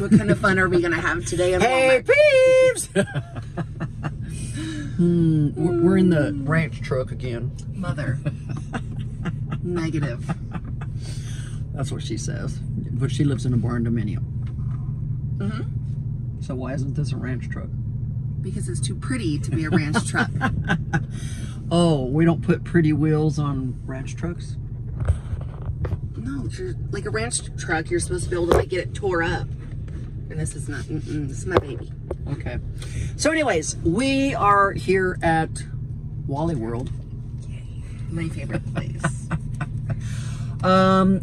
What kind of fun are we going to have today at Walmart? Hey, Peeves! We're in the ranch truck again. Mother. Negative. That's what she says. But she lives in a Barnominium. Mm-hmm. So why isn't this a ranch truck? Because it's too pretty to be a ranch truck. Oh, we don't put pretty wheels on ranch trucks? No, like a ranch truck, you're supposed to be able to like, get it tore up. And this is not, this is my baby. Okay. So anyways, we are here at Wally World. Yay. My favorite place.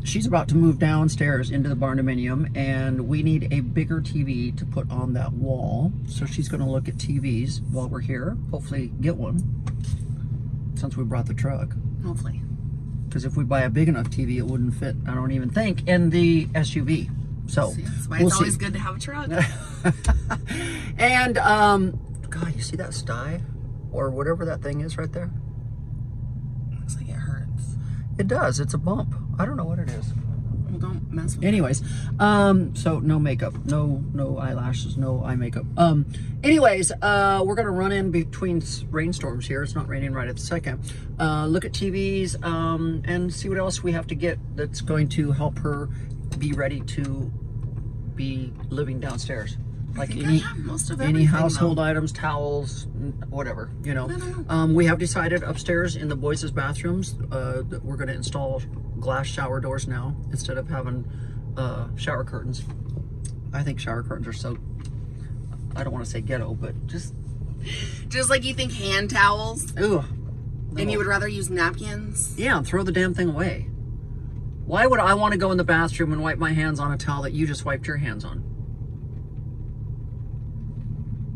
She's about to move downstairs into the Barnominium, and we need a bigger TV to put on that wall. So she's going to look at TVs while we're here. Hopefully get one, since we brought the truck. Hopefully. Because if we buy a big enough TV, it wouldn't fit, I don't even think, in the SUV. So that's why it's always good to have a truck. And God, you see that sty or whatever that thing is right there? Looks like it hurts. It does. It's a bump. I don't know what it is. Well, don't mess with it. Anyways, so no makeup, no eyelashes, no eye makeup. Anyways, we're gonna run in between rainstorms here. It's not raining right at the second. Look at TVs and see what else we have to get that's going to help her be ready to be living downstairs. Like any household items, towels, whatever, you know. We have decided upstairs in the boys' bathrooms that we're going to install glass shower doors now instead of having shower curtains. I think shower curtains are so, I don't want to say ghetto, but just like you think hand towels. Ooh. And you would rather use napkins? Yeah, throw the damn thing away. Why would I want to go in the bathroom and wipe my hands on a towel that you just wiped your hands on?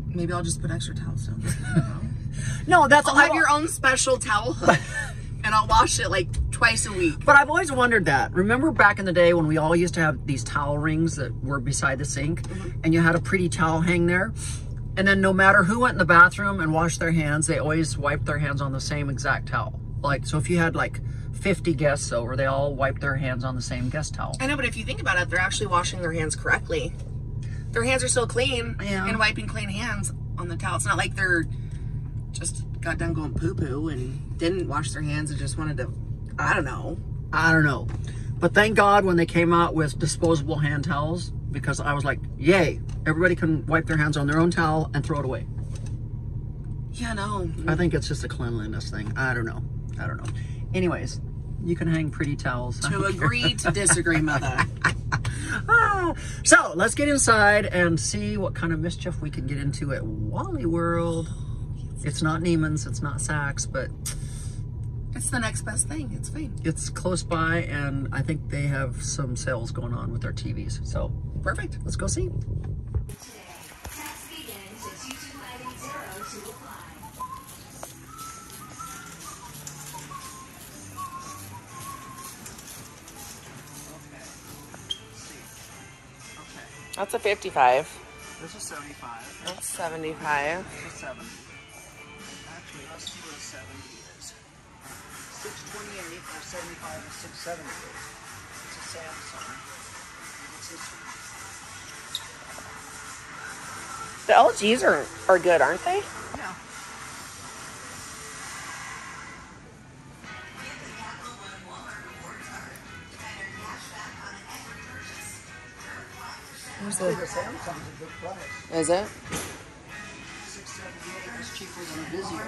Maybe I'll just put extra towels down. No, that's I'll have your own special towel hook, and I'll wash it like twice a week. But I've always wondered that. Remember back in the day when we all used to have these towel rings that were beside the sink, and you had a pretty towel hang there? And then no matter who went in the bathroom and washed their hands, they always wiped their hands on the same exact towel. Like, so if you had like 50 guests over, they all wipe their hands on the same guest towel. I know, but if you think about it, they're actually washing their hands correctly. Their hands are still clean, and wiping clean hands on the towel. It's not like they're just got done going poo-poo and didn't wash their hands and just wanted to, I don't know. But thank God when they came out with disposable hand towels, because I was like, yay, everybody can wipe their hands on their own towel and throw it away. Yeah, no. I think it's just a cleanliness thing. I don't know. Anyways, you can hang pretty towels. To agree to disagree, mother. So let's get inside and see what kind of mischief we can get into at Wally World. It's not Neiman's, it's not Saks, but it's the next best thing. It's fine. It's close by, and I think they have some sales going on with their TVs. So perfect. Let's go see. That's a 55. This is 75. That's 75. This is 70. Actually, let's see what a 70 is. 628 or 75 is 670. It's a Samsung. It's this one. The LGs are good, aren't they? Yeah. Actually, the Samsung's a good price. Is it? 678 is cheaper than Vizio.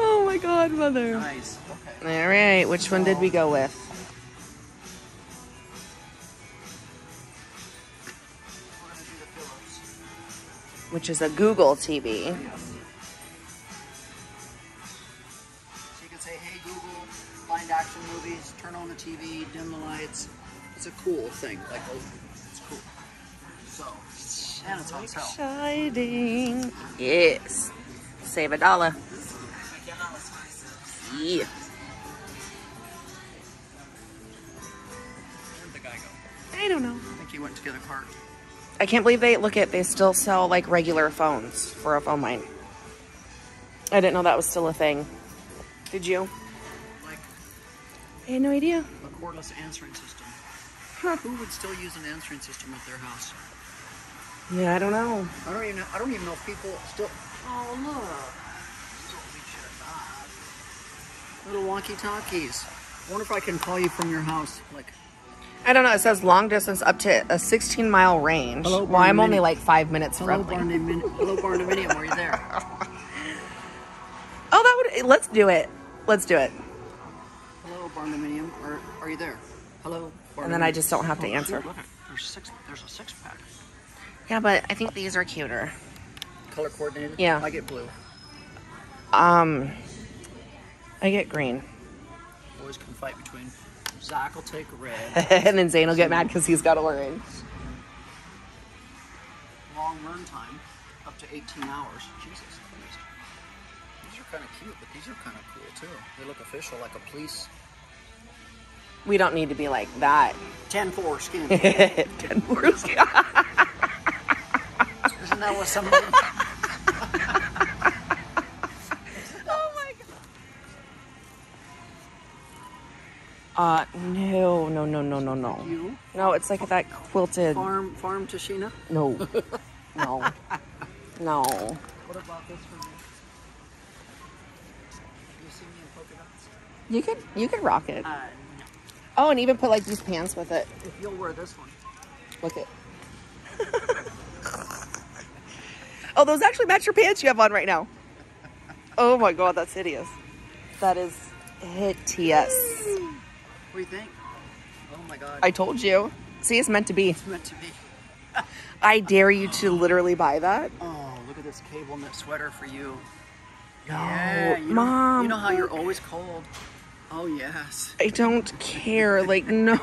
Oh my God, mother. Nice. Okay. All right, which one did we go with? Which is a Google TV. So you can say, hey Google, find action movies, turn TV, dim the lights. It's a cool thing. Like, it's cool. So, and it's on sale. Exciting. Yes. Save $1. Yeah. Where'd the guy go? I don't know. I think he went to get a cart. I can't believe they still sell like regular phones for a phone line. I didn't know that was still a thing. Did you? Like, I had no idea. A cordless answering system. Huh. Who would still use an answering system at their house? Yeah, I don't know. I don't even know if people still. Oh look. Little walkie talkies. I wonder if I can call you from your house. Like. I don't know. It says long distance up to a 16-mile range. Hello, well, I'm only like 5 minutes from. Hello, Barnominium. Are you there? Oh, that would. Let's do it. Let's do it. Hello, Barnominium. Are you there? Hello, Barnominium. And then I just don't have to answer. Look, there's a six-pack. Yeah, but I think these are cuter. Color coordinated? Yeah. I get blue. I get green. Boys can fight between. Zach will take red. And then Zane will get mad because he's got orange. Long run time, up to 18 hours. Jesus Christ. These are kind of cute, but these are kind of cool too. They look official, like a police. We don't need to be like that. 10-4 skin. 10-4 skin. Isn't that what somebody... No. You? No, it's like that quilted... Farm Tichina? No. No. No. What about this one? You see me in polka dots? You could rock it. No. Oh, and even put like these pants with it. If you'll wear this one. Look it. Oh, those actually match your pants you have on right now. Oh my God, that's hideous. That is hideous. What do you think? Oh my God. I told you. See, it's meant to be. It's meant to be. I dare you to literally buy that. Oh, look at this cable knit sweater for you. No. Yeah, Mom. You know how you're always cold. Oh, yes. I don't care. Like, no.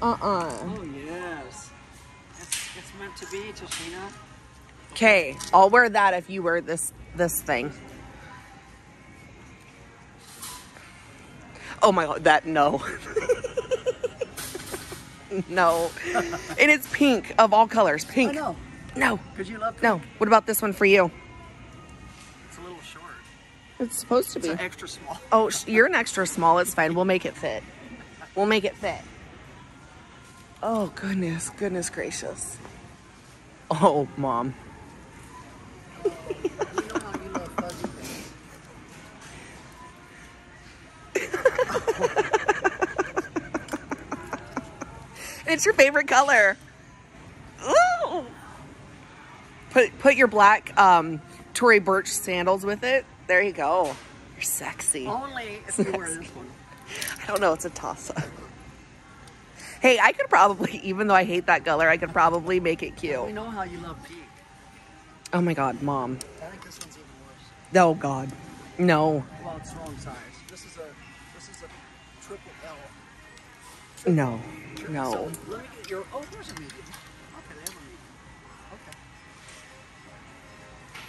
Oh, yes. It's meant to be, Tichina. Okay, I'll wear that if you wear this thing. Oh my God, that, no. No. And it's pink, of all colors, pink. I know. No. Because you love pink. No. What about this one for you? It's a little short. It's supposed to be. It's an extra small. Oh, you're an extra small. It's fine. We'll make it fit. We'll make it fit. Oh, goodness. Goodness gracious. Oh, Mom. You know how you love fuzzy things. It's your favorite color. Ooh. Put your black Tory Burch sandals with it. There you go. You're sexy. Only if you wear this one. I don't know. It's a toss-up. Hey, I could probably, even though I hate that color, I could probably make it cute. We know how you love pink. Oh my God, Mom. I think this one's even worse. Oh God, no. Well, it's wrong size. This is a triple L. No, no. So, let me get your, oh, there's a medium. Okay, they have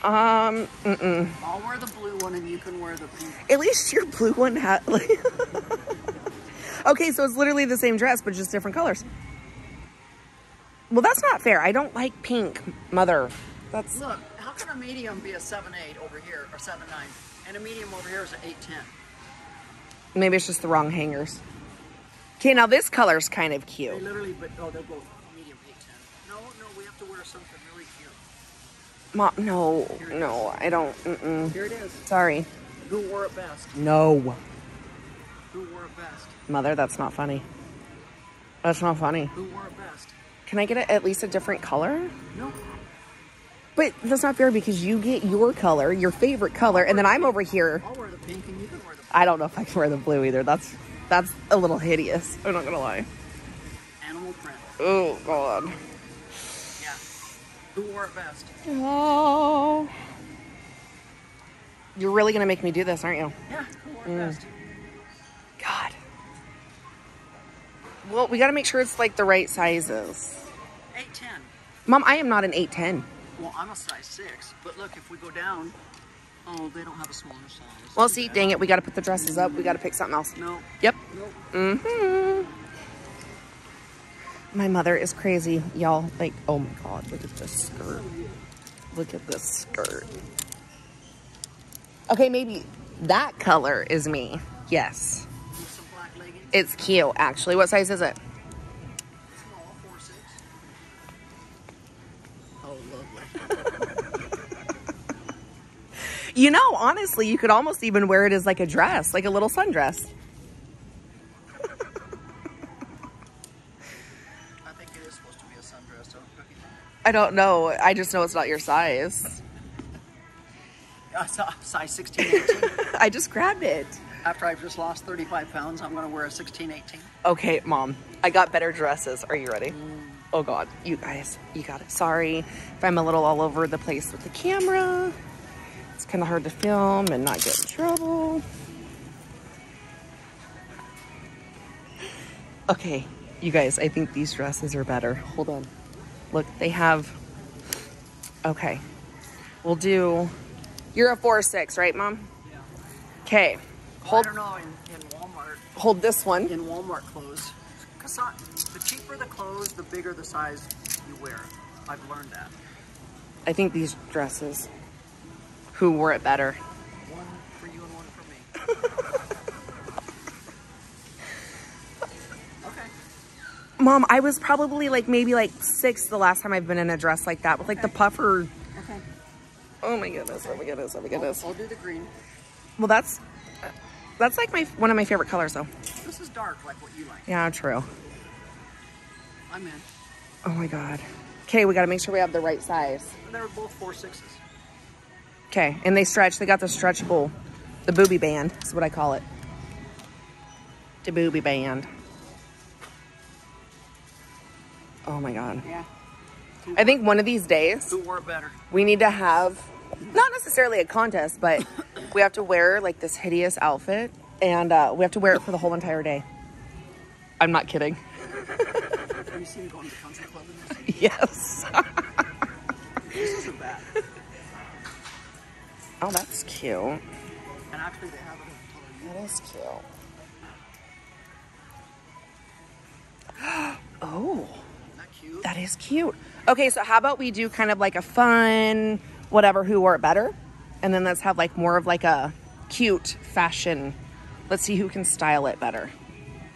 a medium. Okay. I'll wear the blue one and you can wear the pink. At least your blue one had, like. Okay, so it's literally the same dress, but just different colors. Well, that's not fair. I don't like pink, Mother. That's. Look, how can a medium be a 7'8" over here, or 7'9", and a medium over here is an 8'10"? Maybe it's just the wrong hangers. Okay, now this color's kind of cute. They literally, but oh, they'll go medium 8'10". No, we have to wear something really cute. Mom, no, I don't. Here it is. Sorry. Who wore it best? No. Who wore it best? Mother, that's not funny. That's not funny. Who wore it best? Can I get at least a different color? No. But that's not fair because you get your color, your favorite color, and then I'm over here. I'll wear the pink and you can wear the blue. I don't know if I can wear the blue either. That's a little hideous. I'm not gonna lie. Animal print. Oh God. Yeah. Who wore it best? Oh. You're really gonna make me do this, aren't you? Yeah. Who wore it best? God. Well, we got to make sure it's like the right sizes. 8'10". Mom, I am not an 8'10". Well, I'm a size 6, but look, if we go down, oh, they don't have a smaller size. Well, see, dang it, we got to put the dresses up. We got to pick something else. No. Yep. Nope. Mm-hmm. My mother is crazy, y'all. Like, oh my God, look at this skirt. Look at this skirt. Okay, maybe that color is me. Yes. It's cute, actually. What size is it? Small, 4'6". Oh, lovely. You know, honestly, you could almost even wear it as like a dress, like a little sundress. I think it is supposed to be a sundress. I don't know. I just know it's not your size. Size 16, 18. I just grabbed it. After I've just lost 35 pounds, I'm going to wear a 16, 18. Okay, Mom. I got better dresses. Are you ready? Oh, God. You guys, you got it. Sorry if I'm a little all over the place with the camera. It's kind of hard to film and not get in trouble. Okay, you guys, I think these dresses are better. Hold on. Look, they have... Okay. We'll do... You're a 4'6", right, Mom? Yeah. Okay. Hold, I don't know, in Walmart. Hold this one. In Walmart clothes. Because the cheaper the clothes, the bigger the size you wear. I've learned that. I think these dresses, who wore it better? One for you and one for me. Okay. Mom, I was probably like maybe like 6 the last time I've been in a dress like that with like the puffer. Okay. Oh my goodness, oh my goodness, oh my goodness. I'll do the green. Well, that's like one of my favorite colors, though. This is dark, like what you like. Yeah, true. I'm in. Oh my God. Okay, we got to make sure we have the right size. And they're both 4'6". Okay, and they stretch. They got the stretch bull. The booby band is what I call it. The booby band. Oh my God. Yeah. I think one of these days, who wore it better? We need to have, not necessarily a contest, but we have to wear like this hideous outfit and we have to wear it for the whole entire day. I'm not kidding. Have you seen going to country club in this? Yes. This isn't bad. Oh, that's cute. And actually they have it in color. That is cute. Oh. Isn't that cute? That is cute. Okay, so how about we do kind of like a fun, whatever, who wore it better? And then let's have like more of like a cute fashion. Let's see who can style it better.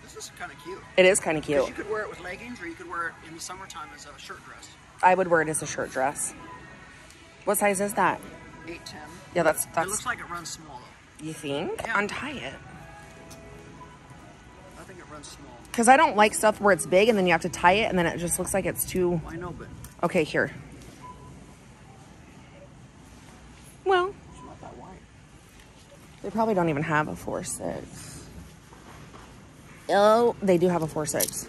This is kind of cute. It is kind of cute. You could wear it with leggings or you could wear it in the summertime as a shirt dress. I would wear it as a shirt dress. What size is that? 8'10". Yeah, that's... It looks like it runs small though. You think? Yeah. Untie it. I think it runs small. Because I don't like stuff where it's big and then you have to tie it and then it just looks like it's too... I know, but... Okay, here. Well, it's not that wide. They probably don't even have a 4'6". Oh, they do have a 4'6".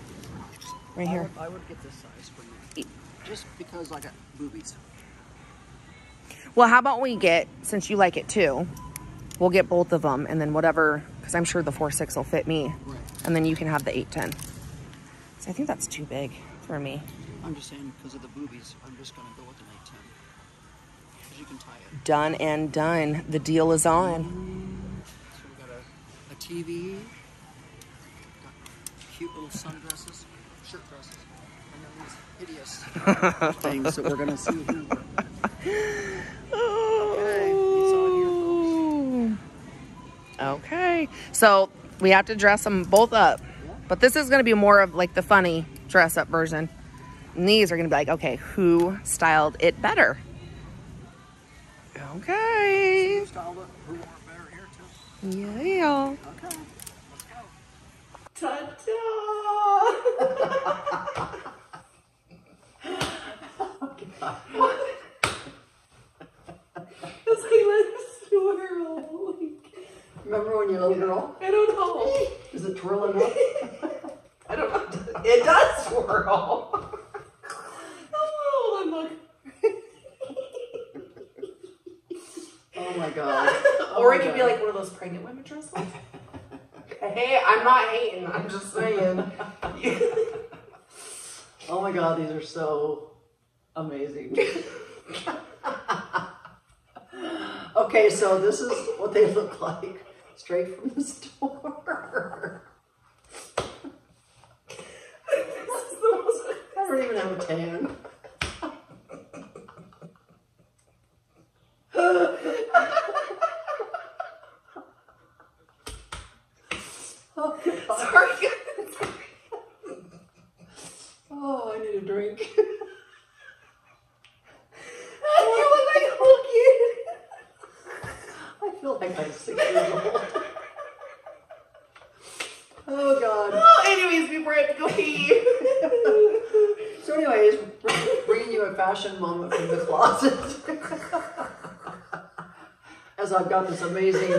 Right here. I would get this size for you. Just because I got boobies. Well, how about we get, since you like it too, we'll get both of them and then whatever, because I'm sure the 4'6" will fit me. Right. And then you can have the 8'10". So I think that's too big for me. I'm just saying, because of the boobies, I'm just going to go with an 8'10". You can tie it. Done and done. The deal is on. So we got a TV, got cute little sundresses, shirt dresses, and then these hideous things that we're gonna see who work. Okay, it's all here, folks. Okay, so we have to dress them both up, yeah. But this is gonna be more of like the funny dress up version. And these are gonna be like, okay, who styled it better? Okay. Yeah. Okay. Let's go. Ta-da! Oh, God. It's like let's twirl. Remember when you're a little girl? I don't know. Is it twirling up? I don't know. It does twirl. Oh, I'm like... Oh my God. Or it could be like one of those pregnant women dresses. Hey, I'm not hating. I'm just saying. you. Oh my God, these are so amazing. Okay, so this is what they look like straight from the store. I don't even have a tan. Moment from the closet. As I've got this amazing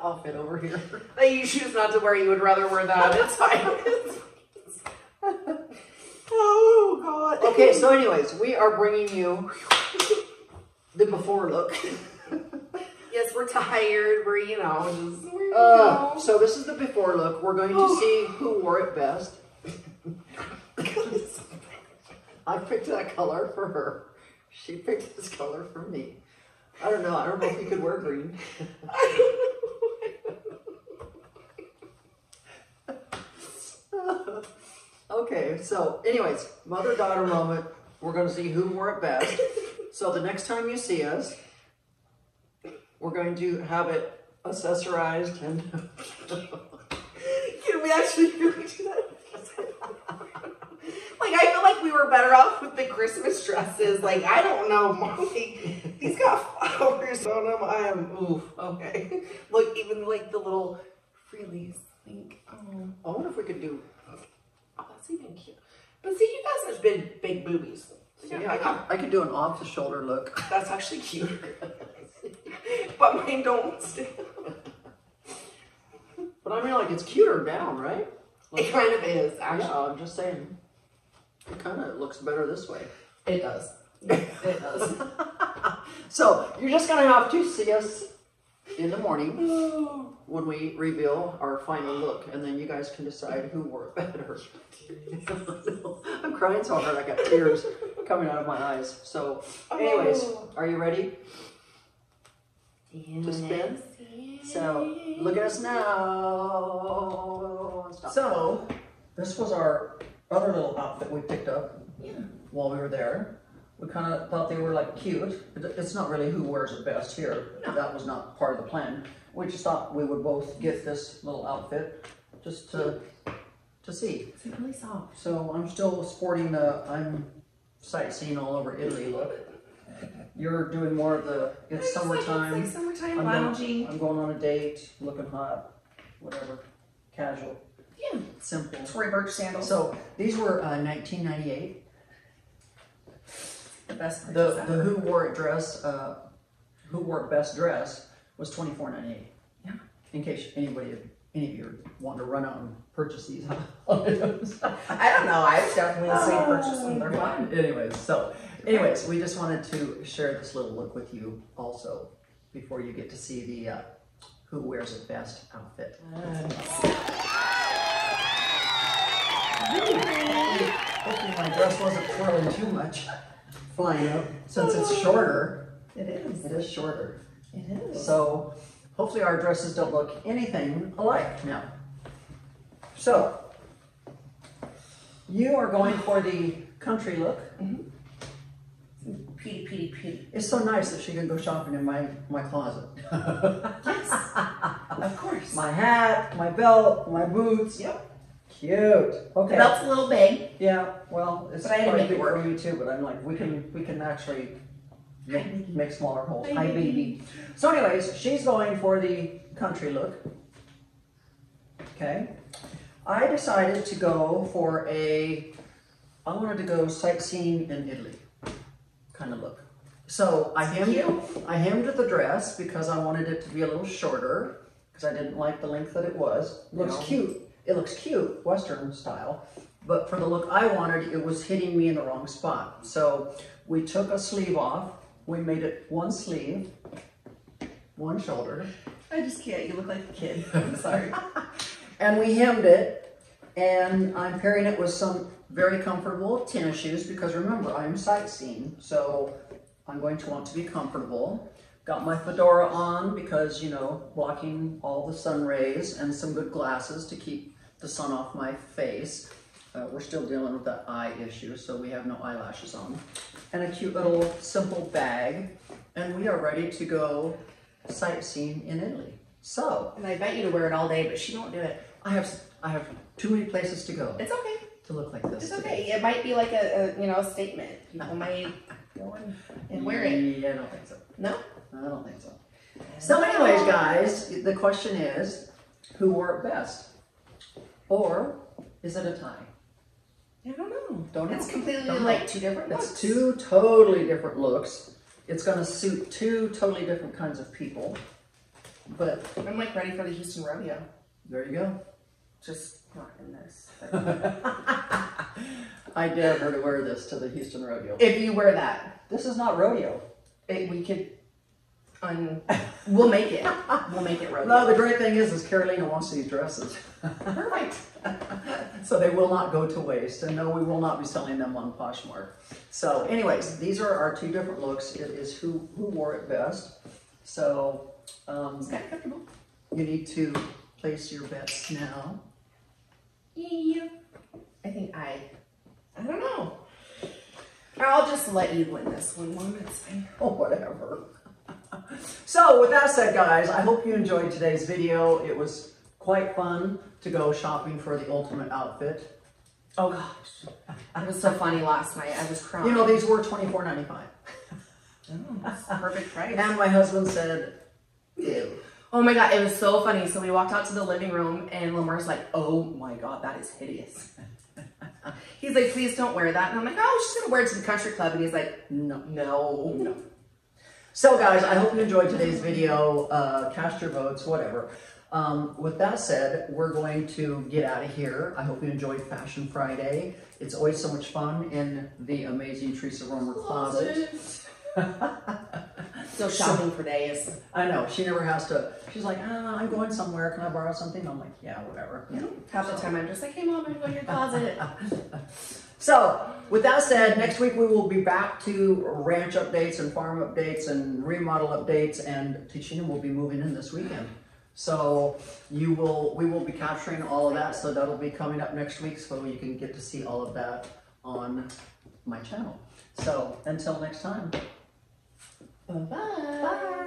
outfit over here that you choose not to wear, you would rather wear that. It's fine. Oh God. Okay, so anyways, we are bringing you the before look. Yes, we're tired. We're, you know, just, so this is the before look. We're going to see who wore it best. I picked that color for her. She picked this color for me. I don't know. I don't know if you could wear green. Okay, so anyways, mother-daughter moment. We're going to see who wore it best. So the next time you see us, we're going to have it accessorized and... Can we actually really do that? Like, I feel like we were better off with the Christmas dresses. Like, I don't know, Mommy. These got flowers on them. I am, oof, okay. Look, even like the little frillies. Like, I wonder if we could do, oh, that's even cute. But see, you guys have big boobies. So yeah, I could do an off-the-shoulder look. That's actually cute. But mine don't still. But I mean, like, it's cuter down, right? Like, it kind of is, actually. Yeah, I'm just saying. It kind of looks better this way. It does. It does. So you're just going to have to see us in the morning when we reveal our final look, and then you guys can decide who wore it better. I'm crying so hard. I got tears coming out of my eyes. So anyways, are you ready to spin? So look at us now. Stop. So this was our other little outfit we picked up while we were there. We kind of thought they were like cute. It's not really who wears it best here. No. That was not part of the plan. We just thought we would both get this little outfit just to see. It's really soft. So I'm still sporting the I'm sightseeing all over Italy look. You're doing more of the it's summertime. Like, it's like summertime lounging. I'm going on a date, looking hot, whatever, casual. Yeah, simple. Tory Burch sandals. So these were 1998. The best. The who wore it dress, who wore it best dress was $24.98. Yeah. In case any of you want to run out and purchase these items. I don't know. I've definitely seen purchase them. They're fine. Anyways, so we just wanted to share this little look with you also before you get to see the who wears it best outfit. Hopefully my dress wasn't twirling too much, flying up, since it's shorter. It is. It is shorter. It is. So hopefully our dresses don't look anything alike now. So you are going for the country look. Petey. It's so nice that she can go shopping in my closet. Yes, of course. My hat, my belt, my boots. Yep. Cute. Okay. That's a little big. Yeah. Well, it's probably big for you too, but I'm like, we can actually make smaller holes. Hi, baby. So, anyways, she's going for the country look. Okay. I decided to go for I wanted to go sightseeing in Italy, kind of look. So I hemmed the dress because I wanted it to be a little shorter because I didn't like the length that it was. Looks cute. It looks cute, Western style, but for the look I wanted, it was hitting me in the wrong spot. So we took a sleeve off. We made it one sleeve, one shoulder. I just can't. You look like a kid. I'm sorry. And we hemmed it And I'm pairing it with some very comfortable tennis shoes, because remember, I'm sightseeing, so I'm going to want to be comfortable. Got my fedora on because, you know, blocking all the sun rays, and some good glasses to keep the sun off my face. We're still dealing with that eye issue, so we have no eyelashes on. And a cute little simple bag. And we are ready to go sightseeing in Italy. So. And I invite you to wear it all day, but she won't do it. I have too many places to go. It's okay. To look like this. It's okay. It might be like a you know, statement. People might go and wear it. Yeah, I don't think so. No? I don't think so. So anyways, guys, the question is, who wore it best? Or is it a tie? I don't know. Don't know. It's completely like two different looks. It's two totally different looks. It's going to suit two totally different kinds of people. But I'm like ready for the Houston Rodeo. There you go. Just not in this. I dare her to wear this to the Houston Rodeo. If you wear that. This is not rodeo. We could... we'll make it. We'll make it rodeo. No, the great thing is Carolina wants these dresses. Perfect. So they will not go to waste. And no, we will not be selling them on Poshmark. So anyways, these are our two different looks. It is who wore it best. So it's kind of comfortable. You need to place your bets now. Yeah. I think I don't know. I'll just let you win this one, Mom. It's fine. Oh, whatever. So with that said, guys, I hope you enjoyed today's video. It was quite fun to go shopping for the ultimate outfit. Oh gosh, that was so funny last night. I was crying. You know, these were $24.95. Oh, that's the perfect price. And my husband said, ew. Oh my God, it was so funny. So we walked out to the living room and Lamar's like, oh my God, that is hideous. He's like, please don't wear that. And I'm like, oh, she's gonna wear it to the country club. And he's like, no. So guys, I hope you enjoyed today's video, cast your votes, whatever. With that said, we're going to get out of here. I hope you enjoyed Fashion Friday. It's always so much fun in the amazing Theresa Roemer closet. Still shopping for days. I know, she never has to. She's like, ah, I'm going somewhere, can I borrow something? I'm like, yeah, whatever. You know, half the time I'm just like, hey Mom, I'm going to your closet. So, with that said, next week we will be back to ranch updates and farm updates and remodel updates, and Tichina will be moving in this weekend. So, we will be capturing all of that, so that'll be coming up next week, so you can get to see all of that on my channel. So, until next time, bye-bye. Bye.